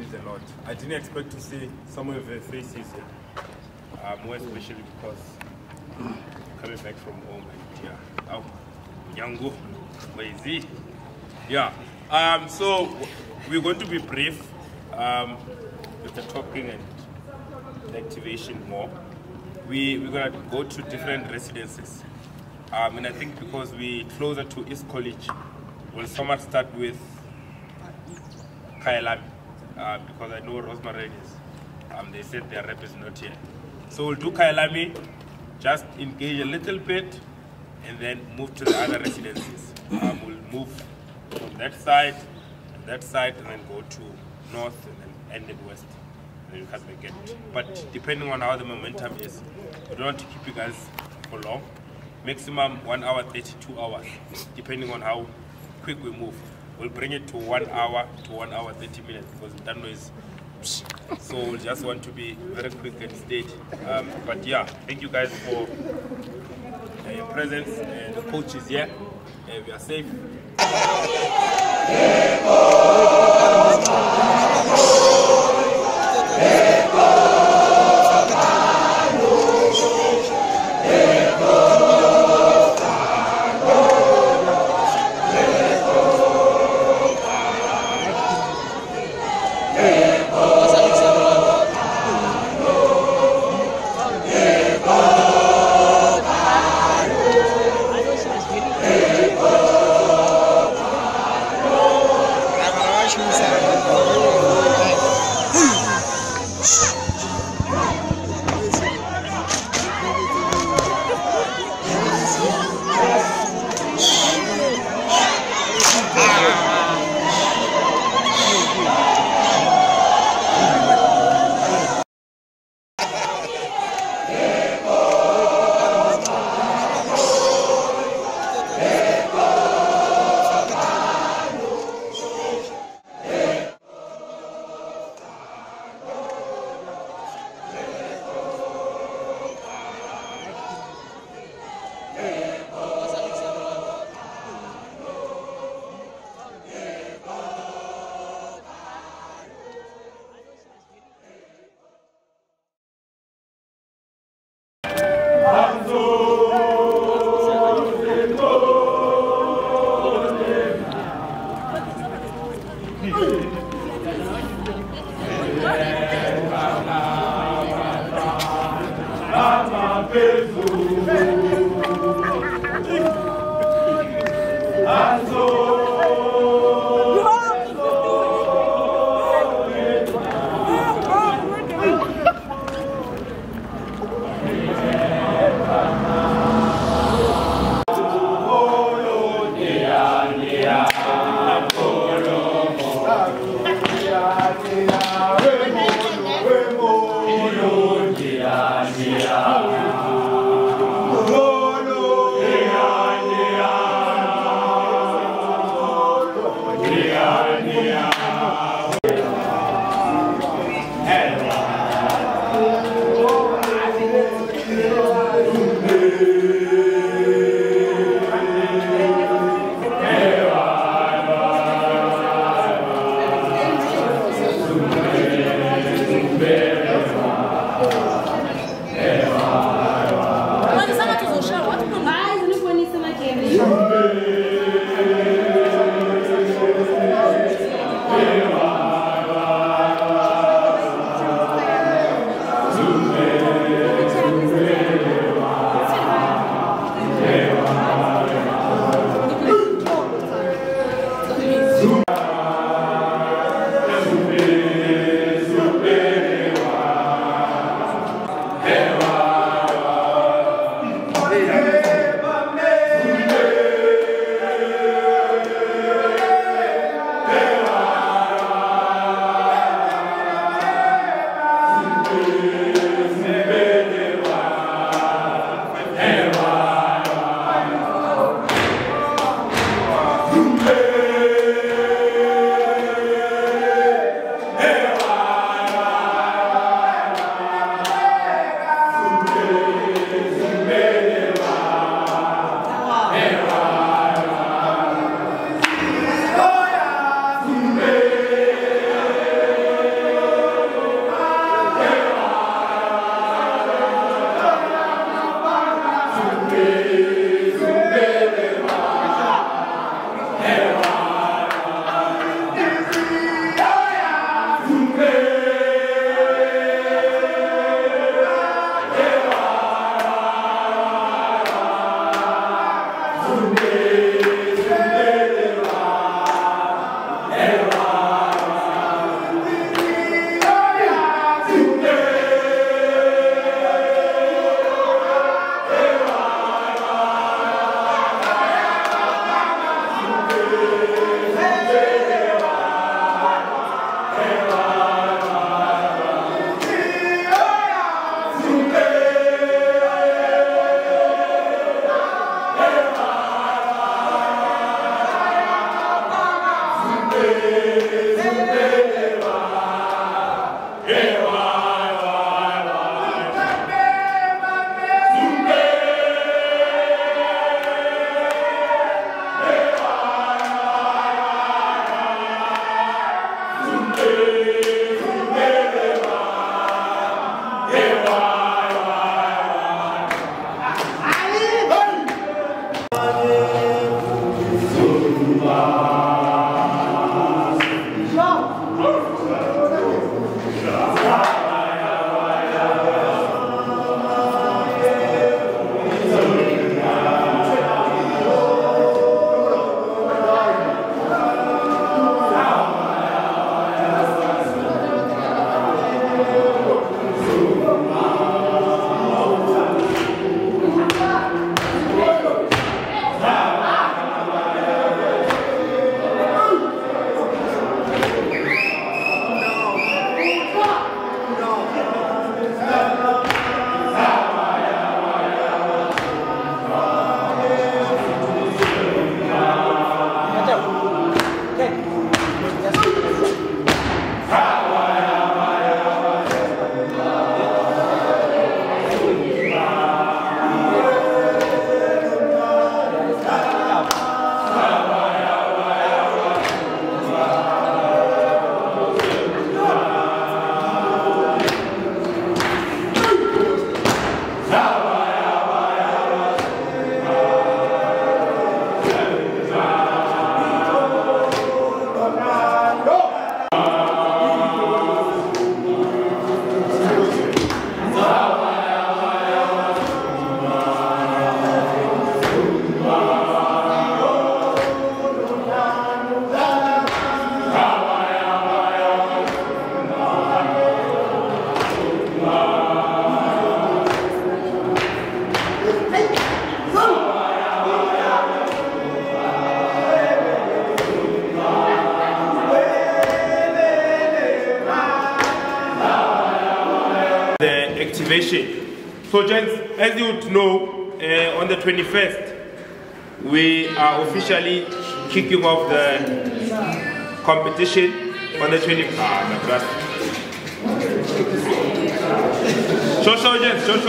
means a lot. I didn't expect to see some of their faces, more especially because coming back from home and so we're going to be brief with the talking and the activation more. We're going to go to different residences. And I think because we're closer to East College, we'll somewhat start with Kailami, because I know Rosemary is. They said their rep is not here. So we'll do Kailami, just engage a little bit, and then move to the other residences. We'll move from that side to that side, and then go to north, and then end at west. And then you can get it. But depending on how the momentum is, we don't want to keep you guys for long. Maximum 1 hour, 32 hours, depending on how quick we move. We'll bring it to 1 hour to 1 hour 30 minutes because that noise. So we just want to be very quick and steady. But yeah, thank you guys for your presence. The coach is here. We are safe. Yeah. activation. So gents, as you would know, on the 21st, we are officially kicking off the competition on the 21st. Show,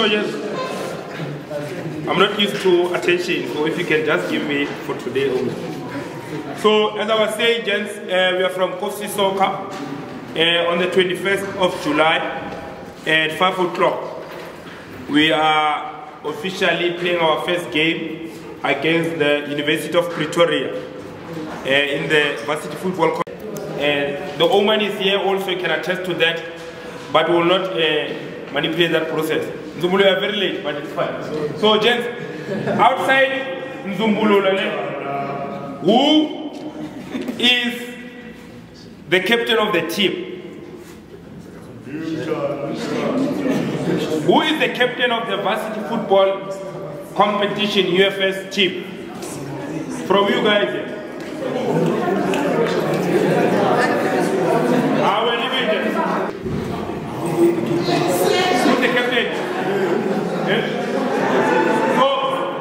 gents. I'm not used to attention, so if you can just give me for today only. So, as I was saying, gents, we are from Kovsie Soccer on the 21st of July at 5 o'clock. We are officially playing our first game against the University of Pretoria in the Varsity Football Cup. The Oman is here also, can attest to that, but we will not manipulate that process. Nzumbulu, you are very late, but it's fine. So, gents, outside Nzumbulu, who is the captain of the team? Who is the captain of the varsity football competition UFS team? From you guys. I will leave it. Who's the captain? So,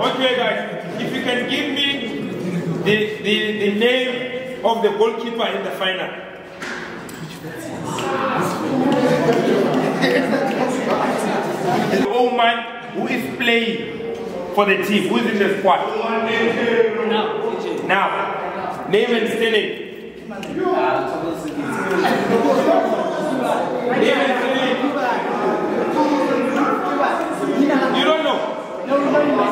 okay guys, if you can give me the name of the goalkeeper in the final. Oh man, who is playing for the team? Who is in the squad? Now, name and surname. Name and you don't know? No, you don't know.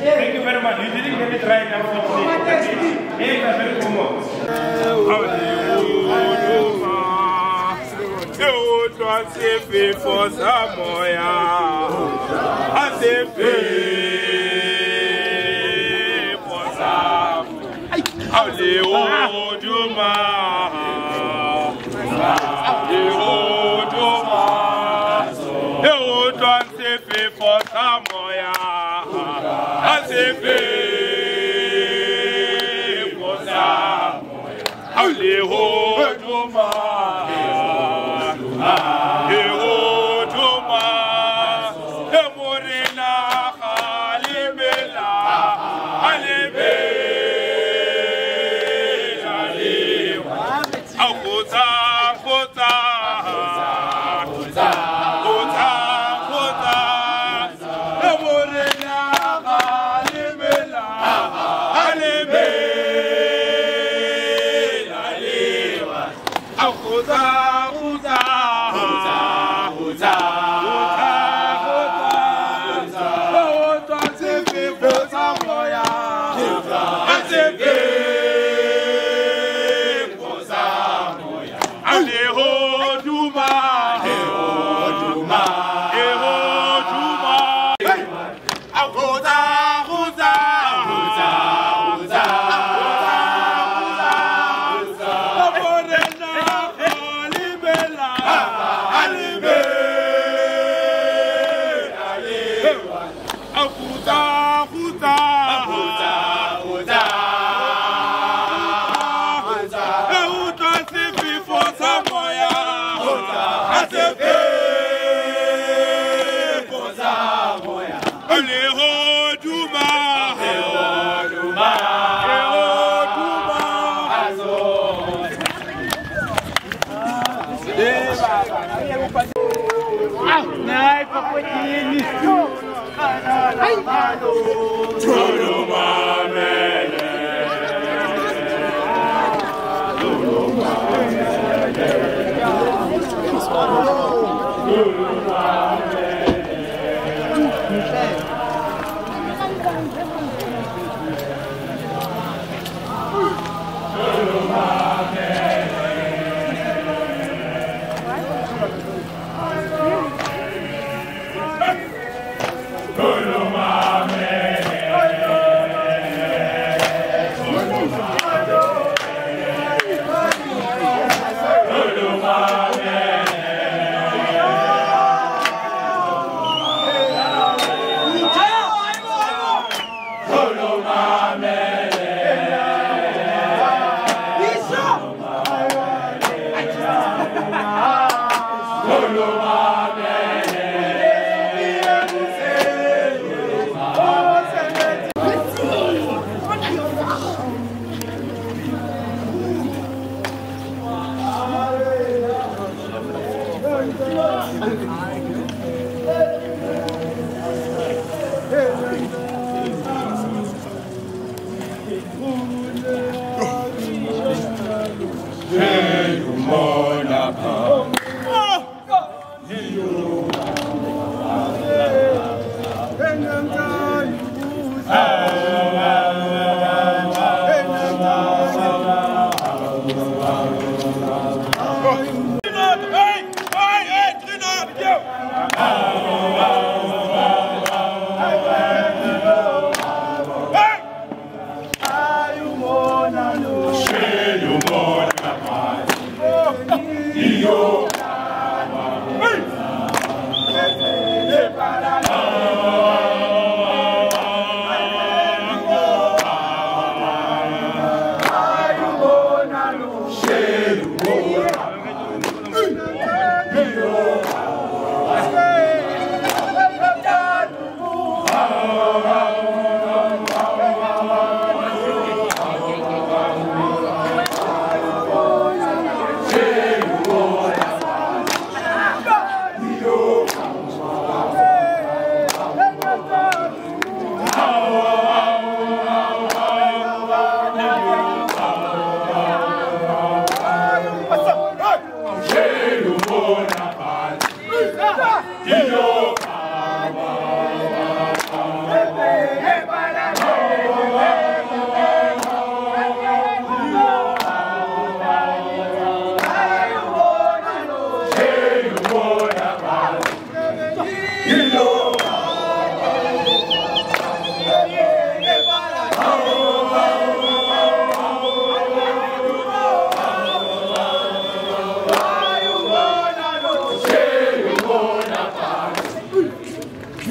Thank you very much. You didn't get it right now.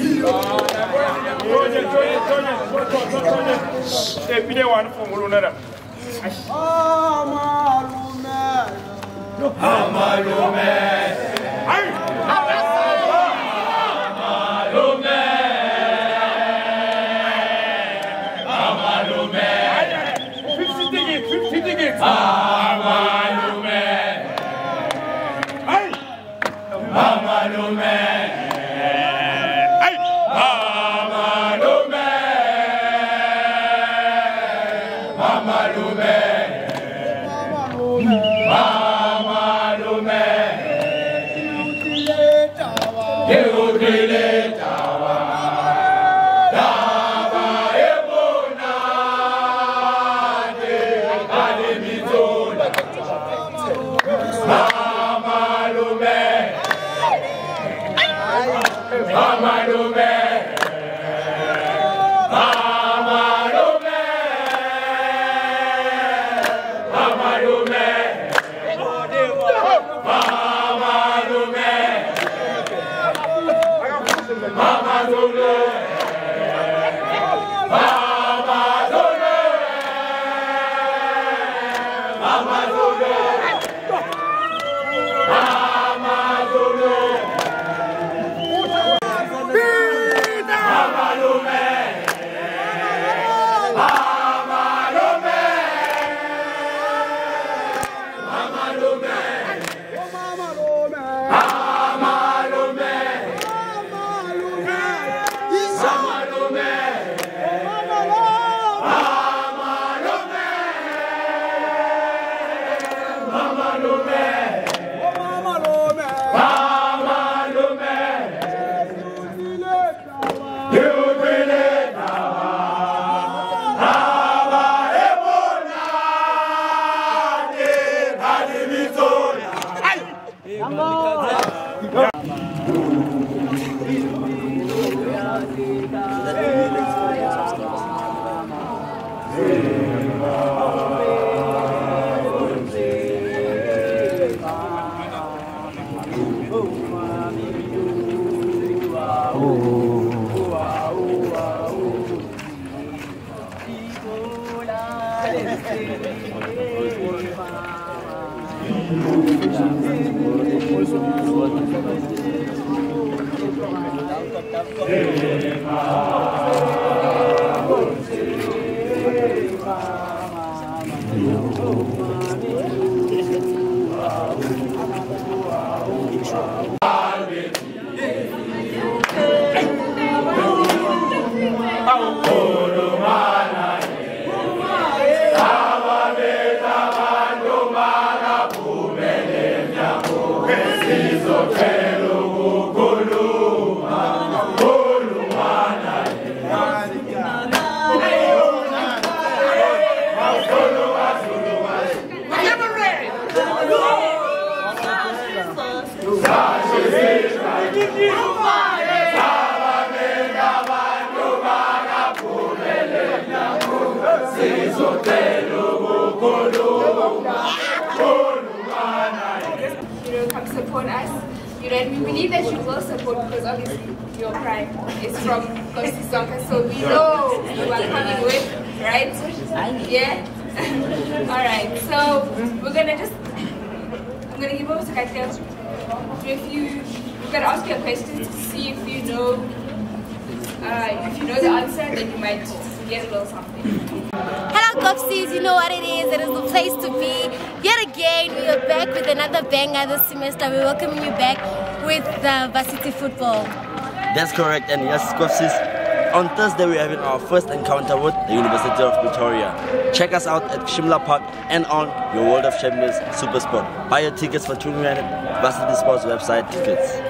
50 tickets. Support us, you know, and we believe that you will support because obviously your pride is from Kovsie Soccer, so we know you are coming with, right? Yeah? Alright, so we're gonna I'm gonna give over to Katleho. We're gonna ask you a question to see if you know the answer, then you might get a little something. Hello Kovsies, you know what it is the place to be. Yet again, we are back with another banger this semester. We're welcoming you back with the varsity football. That's correct, and yes, Kovsies, on Thursday we're having our first encounter with the University of Pretoria. Check us out at Shimla Park and on your World of Champions SuperSport. Buy your tickets for 2 minutes, Varsity Sports website tickets.